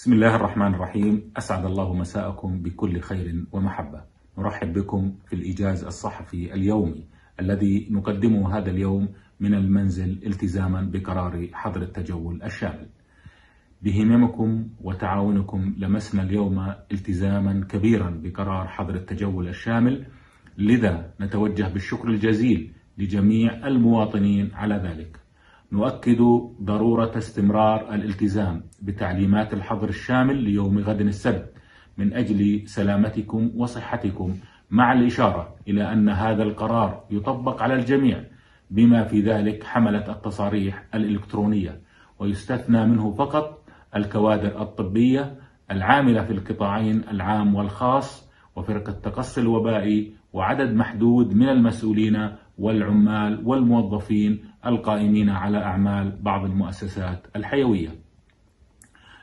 بسم الله الرحمن الرحيم. أسعد الله مساءكم بكل خير ومحبة. نرحب بكم في الإيجاز الصحفي اليومي الذي نقدمه هذا اليوم من المنزل التزاما بقرار حظر التجول الشامل. بهممكم وتعاونكم لمسنا اليوم التزاما كبيرا بقرار حظر التجول الشامل، لذا نتوجه بالشكر الجزيل لجميع المواطنين على ذلك. نؤكد ضرورة استمرار الالتزام بتعليمات الحظر الشامل ليوم غد السبت من أجل سلامتكم وصحتكم، مع الإشارة إلى أن هذا القرار يطبق على الجميع بما في ذلك حملة التصاريح الإلكترونية، ويستثنى منه فقط الكوادر الطبية العاملة في القطاعين العام والخاص وفرقة التقصي الوبائي، وعدد محدود من المسؤولين والعمال والموظفين القائمين على أعمال بعض المؤسسات الحيوية.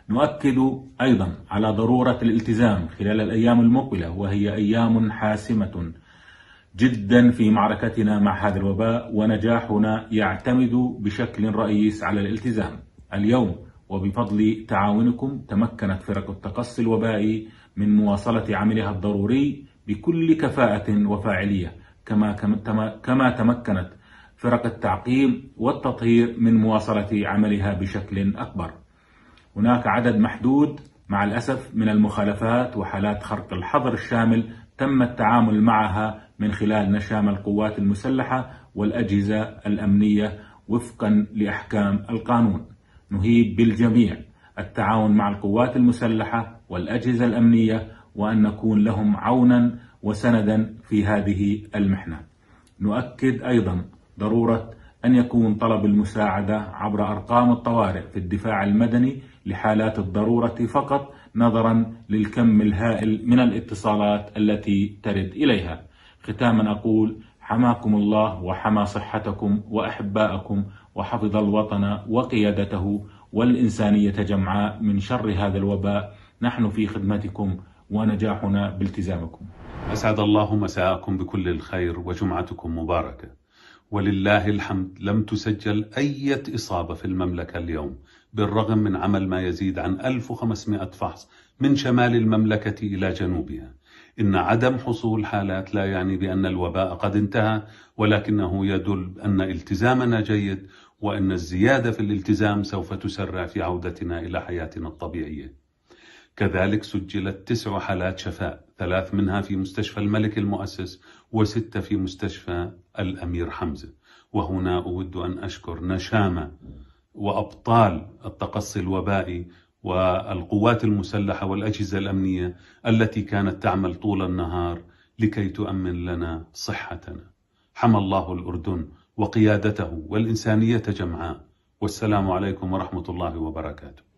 نؤكد أيضا على ضرورة الالتزام خلال الأيام المقبلة، وهي أيام حاسمة جدا في معركتنا مع هذا الوباء، ونجاحنا يعتمد بشكل رئيسي على الالتزام. اليوم وبفضل تعاونكم تمكنت فرق التقصي الوبائي من مواصلة عملها الضروري بكل كفاءة وفاعلية، كما تمكنت فرق التعقيم والتطهير من مواصلة عملها بشكل أكبر. هناك عدد محدود مع الأسف من المخالفات وحالات خرق الحظر الشامل تم التعامل معها من خلال نشام القوات المسلحة والأجهزة الأمنية وفقا لأحكام القانون. نهيب بالجميع التعاون مع القوات المسلحة والأجهزة الأمنية، وأن نكون لهم عونا وسندا في هذه المحنة. نؤكد أيضا ضرورة أن يكون طلب المساعدة عبر أرقام الطوارئ في الدفاع المدني لحالات الضرورة فقط، نظرا للكم الهائل من الاتصالات التي ترد إليها. ختاما أقول: حماكم الله وحمى صحتكم وأحباءكم، وحفظ الوطن وقيادته والإنسانية جمعاء من شر هذا الوباء. نحن في خدمتكم ونجاحنا بالتزامكم. أسعد الله مساءكم بكل الخير وجمعتكم مباركة. ولله الحمد لم تسجل أي إصابة في المملكة اليوم، بالرغم من عمل ما يزيد عن 1500 فحص من شمال المملكة إلى جنوبها. إن عدم حصول حالات لا يعني بأن الوباء قد انتهى، ولكنه يدل أن التزامنا جيد، وأن الزيادة في الالتزام سوف تسرع في عودتنا إلى حياتنا الطبيعية. كذلك سجلت 9 حالات شفاء، 3 منها في مستشفى الملك المؤسس و6 في مستشفى الأمير حمزة. وهنا أود أن أشكر نشامى وأبطال التقصي الوبائي والقوات المسلحة والأجهزة الأمنية التي كانت تعمل طول النهار لكي تؤمن لنا صحتنا. حمى الله الأردن وقيادته والإنسانية جمعاء، والسلام عليكم ورحمة الله وبركاته.